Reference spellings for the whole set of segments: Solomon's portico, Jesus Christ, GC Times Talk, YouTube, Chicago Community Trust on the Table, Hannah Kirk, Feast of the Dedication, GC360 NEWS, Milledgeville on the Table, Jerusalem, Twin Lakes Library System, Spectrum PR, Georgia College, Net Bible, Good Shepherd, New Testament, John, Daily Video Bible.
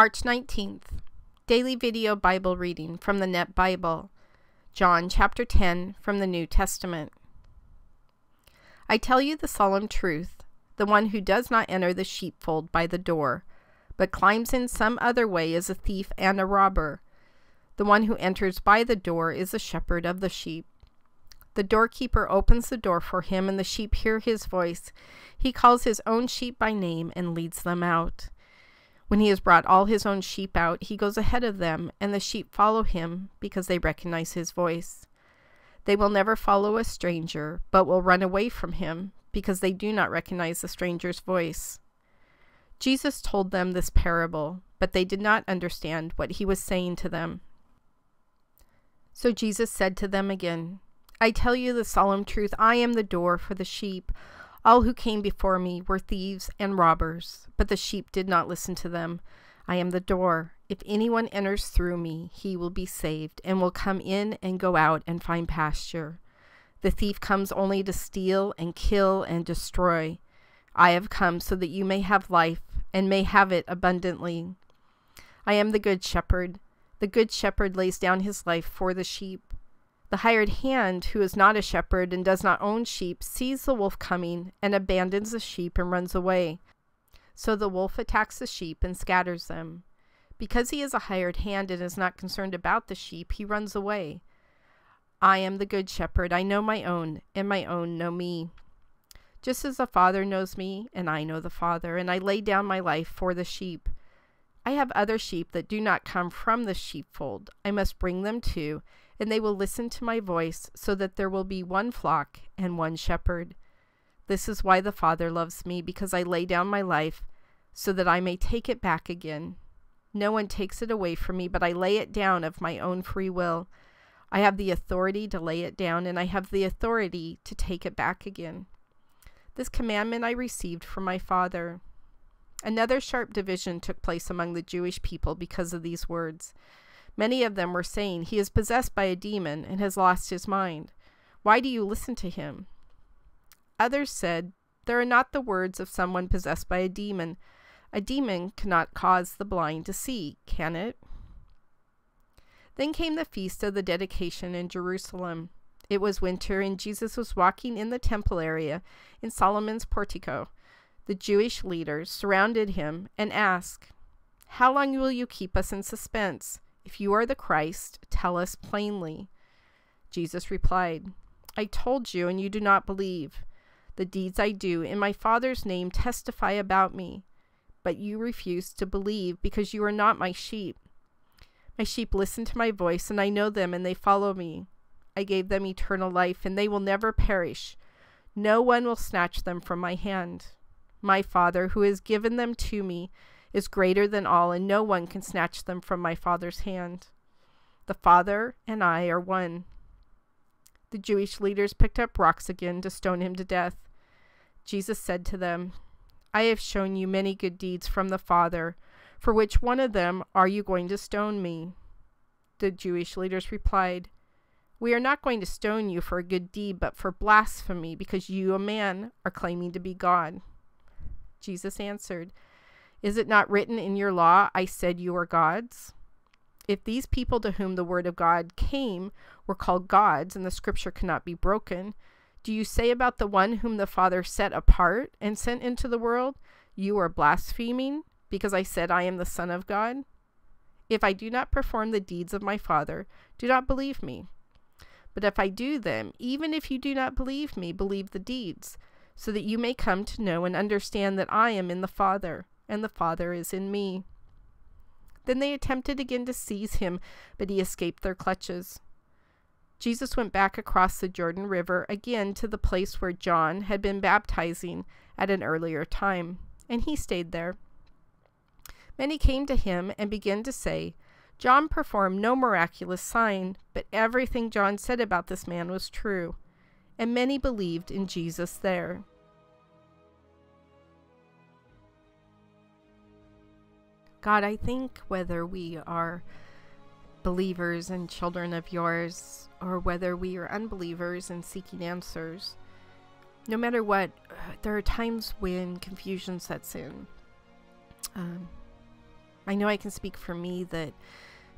March 19th, Daily Video Bible Reading from the Net Bible, John chapter 10 from the New Testament. I tell you the solemn truth, the one who does not enter the sheepfold by the door, but climbs in some other way is a thief and a robber. The one who enters by the door is the shepherd of the sheep. The doorkeeper opens the door for him, and the sheep hear his voice. He calls his own sheep by name and leads them out. When he has brought all his own sheep out, he goes ahead of them, and the sheep follow him because they recognize his voice. They will never follow a stranger, but will run away from him because they do not recognize the stranger's voice. Jesus told them this parable, but they did not understand what he was saying to them. So Jesus said to them again, I tell you the solemn truth, I am the door for the sheep. All who came before me were thieves and robbers, but the sheep did not listen to them. I am the door. If anyone enters through me, he will be saved, and will come in and go out and find pasture. The thief comes only to steal and kill and destroy. I have come so that you may have life, and may have it abundantly. I am the good shepherd. The good shepherd lays down his life for the sheep. The hired hand, who is not a shepherd and does not own sheep, sees the wolf coming and abandons the sheep and runs away. So the wolf attacks the sheep and scatters them. Because he is a hired hand and is not concerned about the sheep, he runs away. I am the good shepherd. I know my own, and my own know me. Just as the Father knows me, and I know the Father, and I lay down my life for the sheep. I have other sheep that do not come from the sheepfold. I must bring them too, and they will listen to my voice, so that there will be one flock and one shepherd. This is why the Father loves me, because I lay down my life, so that I may take it back again. No one takes it away from me, but I lay it down of my own free will. I have the authority to lay it down, and I have the authority to take it back again. This commandment I received from my Father. Another sharp division took place among the Jewish people because of these words. Many of them were saying, He is possessed by a demon and has lost his mind. Why do you listen to him? Others said, There are not the words of someone possessed by a demon. A demon cannot cause the blind to see, can it? Then came the Feast of the Dedication in Jerusalem. It was winter, and Jesus was walking in the temple area in Solomon's portico. The Jewish leaders surrounded him and asked, How long will you keep us in suspense? If you are the Christ, tell us plainly. Jesus replied, I told you, and you do not believe. The deeds I do in my Father's name testify about me, but you refuse to believe because you are not my sheep. My sheep listen to my voice, and I know them, and they follow me. I gave them eternal life, and they will never perish. No one will snatch them from my hand. My Father, who has given them to me, is greater than all, and no one can snatch them from my Father's hand. The Father and I are one. The Jewish leaders picked up rocks again to stone him to death. Jesus said to them, I have shown you many good deeds from the Father. For which one of them are you going to stone me? The Jewish leaders replied, We are not going to stone you for a good deed, but for blasphemy, because you, a man, are claiming to be God. Jesus answered, Is it not written in your law, I said you are gods? If these people to whom the word of God came were called gods, and the scripture cannot be broken, do you say about the one whom the Father set apart and sent into the world, You are blaspheming, because I said I am the Son of God? If I do not perform the deeds of my Father, do not believe me. But if I do them, even if you do not believe me, believe the deeds, so that you may come to know and understand that I am in the Father, and the Father is in me. Then they attempted again to seize him, but he escaped their clutches. Jesus went back across the Jordan River again to the place where John had been baptizing at an earlier time, and he stayed there. Many came to him and began to say, John performed no miraculous sign, but everything John said about this man was true. And many believed in Jesus there. God, I think whether we are believers and children of yours, or whether we are unbelievers and seeking answers, no matter what, there are times when confusion sets in. I know I can speak for me that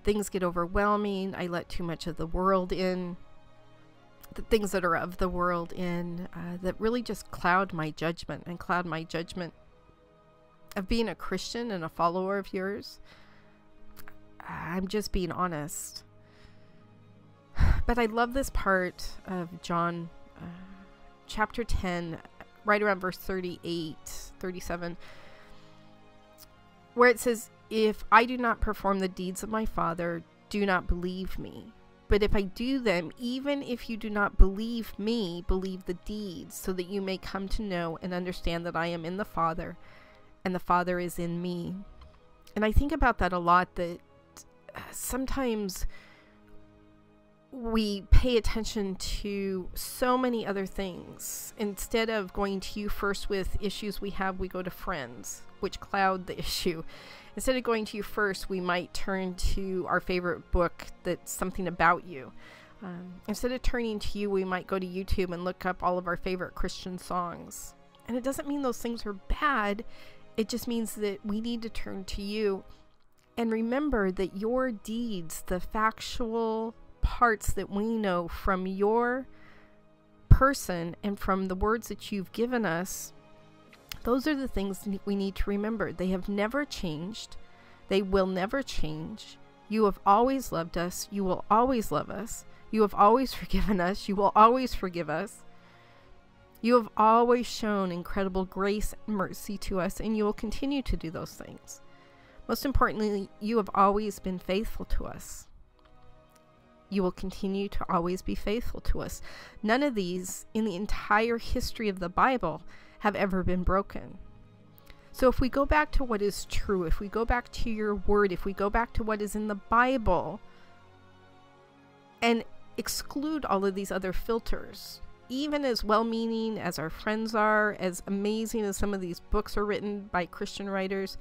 things get overwhelming. I let too much of the world in, the things that are of the world in, that really just cloud my judgment and cloud my judgment of being a Christian and a follower of yours. I'm just being honest. But I love this part of John chapter 10, right around verse 38, 37, where it says, "If I do not perform the deeds of my Father, do not believe me. But if I do them, even if you do not believe me, believe the deeds, so that you may come to know and understand that I am in the Father, and the Father is in me." And I think about that a lot, that sometimes we pay attention to so many other things. Instead of going to you first with issues we have, we go to friends, which cloud the issue. Instead of going to you first, we might turn to our favorite book that's something about you. Instead of turning to you, we might go to YouTube and look up all of our favorite Christian songs. And it doesn't mean those things are bad. It just means that we need to turn to you and remember that your deeds, the factual parts that we know from your person and from the words that you've given us, those are the things we need to remember. They have never changed. They will never change. You have always loved us. You will always love us. You have always forgiven us. You will always forgive us. You have always shown incredible grace and mercy to us, and you will continue to do those things. Most importantly, you have always been faithful to us. You will continue to always be faithful to us. None of these in the entire history of the Bible have ever been broken. So if we go back to what is true, if we go back to your word, if we go back to what is in the Bible and exclude all of these other filters, even as well-meaning as our friends are, as amazing as some of these books are written by Christian writers,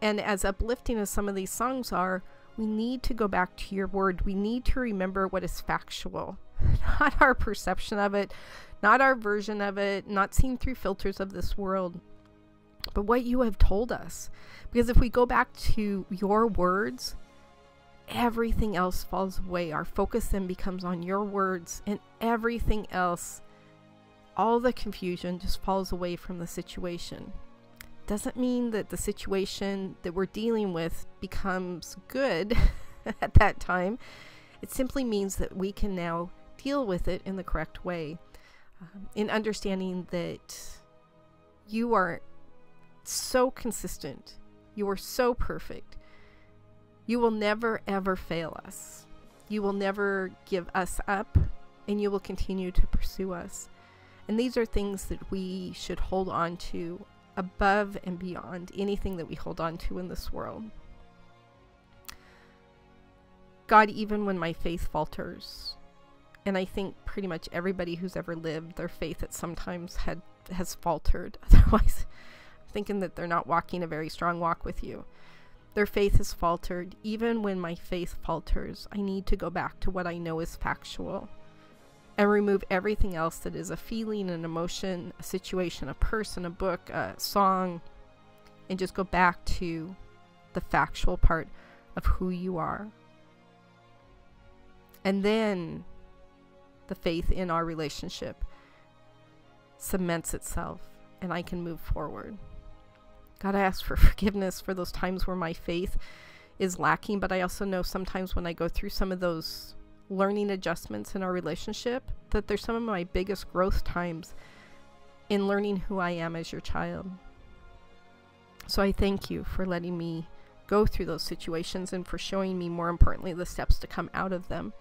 and as uplifting as some of these songs are, we need to go back to your word. We need to remember what is factual, not our perception of it, not our version of it, not seen through filters of this world, but what you have told us. Because if we go back to your words, everything else falls away. Our focus then becomes on your words, and everything else, all the confusion just falls away from the situation. Doesn't mean that the situation that we're dealing with becomes good at that time. It simply means that we can now deal with it in the correct way, in understanding that you are so consistent, you are so perfect. You will never, ever fail us. You will never give us up, and you will continue to pursue us. And these are things that we should hold on to above and beyond anything that we hold on to in this world. God, even when my faith falters, and I think pretty much everybody who's ever lived, their faith at sometimes has faltered. Otherwise, I'm thinking that they're not walking a very strong walk with you. Their faith has faltered. Even when my faith falters, I need to go back to what I know is factual and remove everything else that is a feeling, an emotion, a situation, a person, a book, a song, and just go back to the factual part of who you are. And then the faith in our relationship cements itself, and I can move forward. God, I ask for forgiveness for those times where my faith is lacking, but I also know sometimes when I go through some of those learning adjustments in our relationship, that they're some of my biggest growth times in learning who I am as your child. So I thank you for letting me go through those situations and for showing me, more importantly, the steps to come out of them.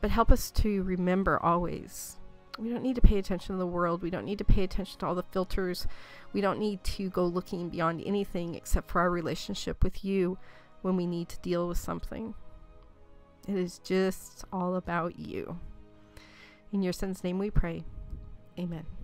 But help us to remember always, we don't need to pay attention to the world. We don't need to pay attention to all the filters. We don't need to go looking beyond anything except for our relationship with you when we need to deal with something. It is just all about you. In your son's name we pray. Amen.